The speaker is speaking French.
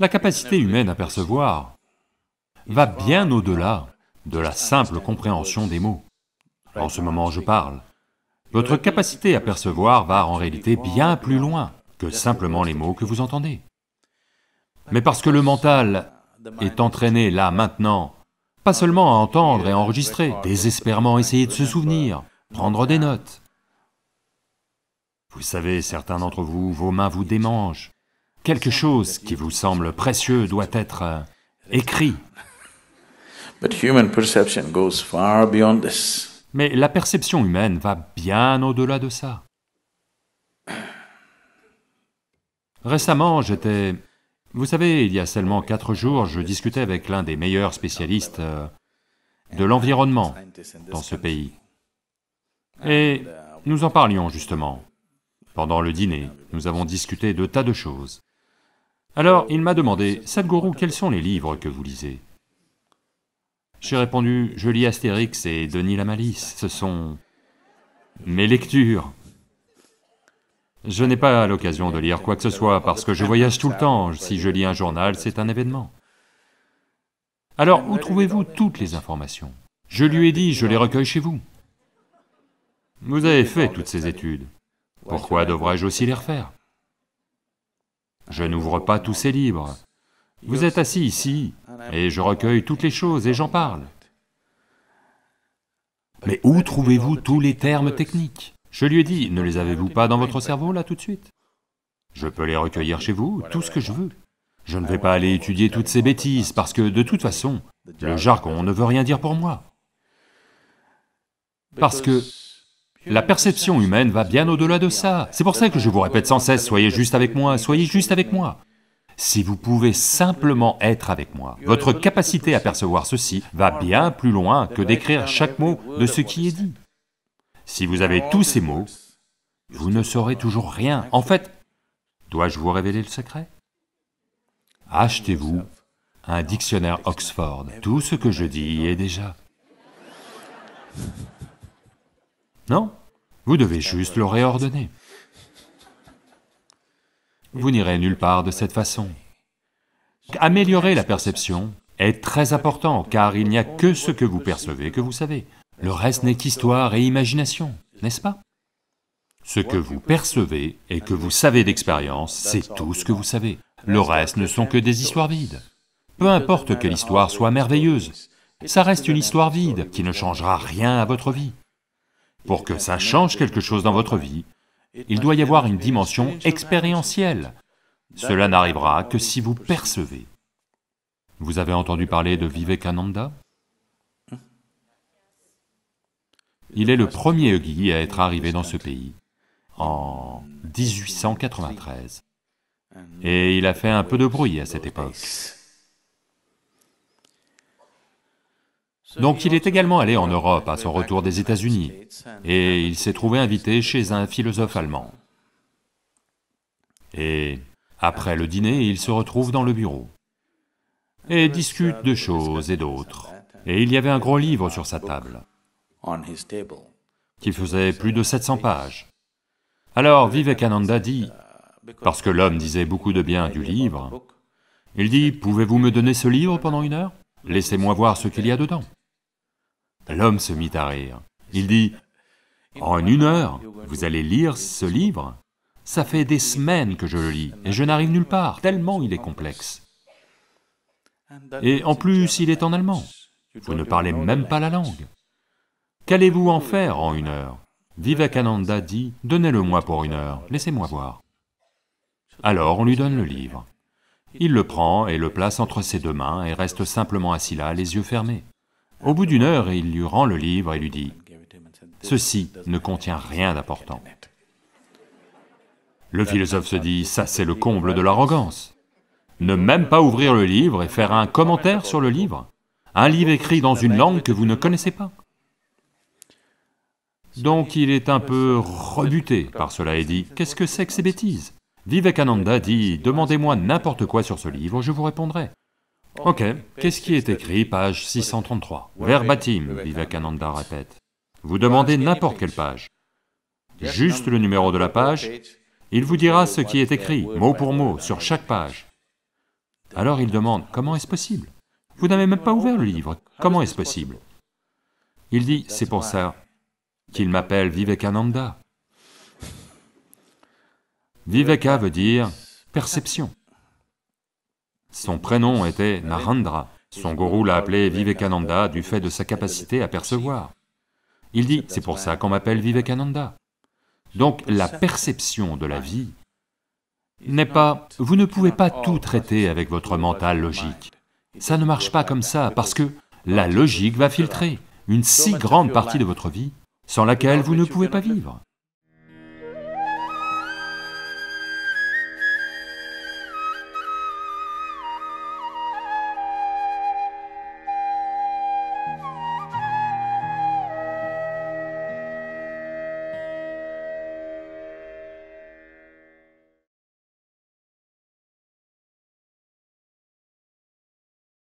La capacité humaine à percevoir va bien au-delà de la simple compréhension des mots. En ce moment, je parle. Votre capacité à percevoir va en réalité bien plus loin que simplement les mots que vous entendez. Mais parce que le mental est entraîné là, maintenant, pas seulement à entendre et enregistrer, désespérément essayer de se souvenir, prendre des notes. Vous savez, certains d'entre vous, vos mains vous démangent. Quelque chose qui vous semble précieux doit être écrit. Mais la perception humaine va bien au-delà de ça. Récemment, j'étais... Vous savez, il y a seulement 4 jours, je discutais avec l'un des meilleurs spécialistes de l'environnement dans ce pays. Et nous en parlions justement. Pendant le dîner, nous avons discuté de tas de choses. Alors, il m'a demandé, « Sadhguru, quels sont les livres que vous lisez ?» J'ai répondu, « Je lis Astérix et Denis la Malice, ce sont mes lectures. » Je n'ai pas l'occasion de lire quoi que ce soit parce que je voyage tout le temps, si je lis un journal, c'est un événement. Alors, où trouvez-vous toutes les informations? Je lui ai dit, je les recueille chez vous. Vous avez fait toutes ces études, pourquoi devrais-je aussi les refaire? Je n'ouvre pas tous ces livres. Vous êtes assis ici, et je recueille toutes les choses et j'en parle. Mais où trouvez-vous tous les termes techniques? Je lui ai dit, ne les avez-vous pas dans votre cerveau, là, tout de suite? Je peux les recueillir chez vous, tout ce que je veux. Je ne vais pas aller étudier toutes ces bêtises, parce que, de toute façon, le jargon ne veut rien dire pour moi. Parce que la perception humaine va bien au-delà de ça. C'est pour ça que je vous répète sans cesse, soyez juste avec moi, soyez juste avec moi. Si vous pouvez simplement être avec moi, votre capacité à percevoir ceci va bien plus loin que d'écrire chaque mot de ce qui est dit. Si vous avez tous ces mots, vous ne saurez toujours rien. En fait, dois-je vous révéler le secret? Achetez-vous un dictionnaire Oxford. Tout ce que je dis est déjà. Non, vous devez juste le réordonner. Vous n'irez nulle part de cette façon. Améliorer la perception est très important, car il n'y a que ce que vous percevez que vous savez. Le reste n'est qu'histoire et imagination, n'est-ce pas? Ce que vous percevez et que vous savez d'expérience, c'est tout ce que vous savez. Le reste ne sont que des histoires vides. Peu importe que l'histoire soit merveilleuse, ça reste une histoire vide qui ne changera rien à votre vie. Pour que ça change quelque chose dans votre vie, il doit y avoir une dimension expérientielle. Cela n'arrivera que si vous percevez. Vous avez entendu parler de Vivekananda? Il est le premier yogi à être arrivé dans ce pays, en 1893. Et il a fait un peu de bruit à cette époque. Donc il est également allé en Europe à son retour des États-Unis, et il s'est trouvé invité chez un philosophe allemand. Et après le dîner, il se retrouve dans le bureau, et discute de choses et d'autres. Et il y avait un gros livre sur sa table, qui faisait plus de 700 pages. Alors Vivekananda dit, parce que l'homme disait beaucoup de bien du livre, il dit, « Pouvez-vous me donner ce livre pendant 1 heure? Laissez-moi voir ce qu'il y a dedans. » L'homme se mit à rire. Il dit, « En 1 heure, vous allez lire ce livre? Ça fait des semaines que je le lis, et je n'arrive nulle part, tellement il est complexe. Et en plus, il est en allemand. Vous ne parlez même pas la langue. Qu'allez-vous en faire en 1 heure? » Vivekananda dit, « Donnez-le-moi pour 1 heure, laissez-moi voir. » Alors on lui donne le livre. Il le prend et le place entre ses 2 mains et reste simplement assis là, les yeux fermés. Au bout d'1 heure, il lui rend le livre et lui dit, « Ceci ne contient rien d'important. » Le philosophe se dit, « Ça c'est le comble de l'arrogance. Ne même pas ouvrir le livre et faire un commentaire sur le livre. Un livre écrit dans une langue que vous ne connaissez pas. » Donc il est un peu rebuté par cela et dit, « Qu'est-ce que c'est que ces bêtises ?» Vivekananda dit, « Demandez-moi n'importe quoi sur ce livre, je vous répondrai. » Ok, qu'est-ce qui est écrit, page 633. Verbatim, Vivekananda répète. Vous demandez n'importe quelle page. Juste le numéro de la page, il vous dira ce qui est écrit, mot pour mot, sur chaque page. Alors il demande, comment est-ce possible? Vous n'avez même pas ouvert le livre, comment est-ce possible? Il dit, c'est pour ça qu'il m'appelle Vivekananda. Viveka veut dire perception. Son prénom était Narendra. Son gourou l'a appelé Vivekananda du fait de sa capacité à percevoir. Il dit, c'est pour ça qu'on m'appelle Vivekananda. Donc la perception de la vie n'est pas... Vous ne pouvez pas tout traiter avec votre mental logique. Ça ne marche pas comme ça, parce que la logique va filtrer une si grande partie de votre vie sans laquelle vous ne pouvez pas vivre.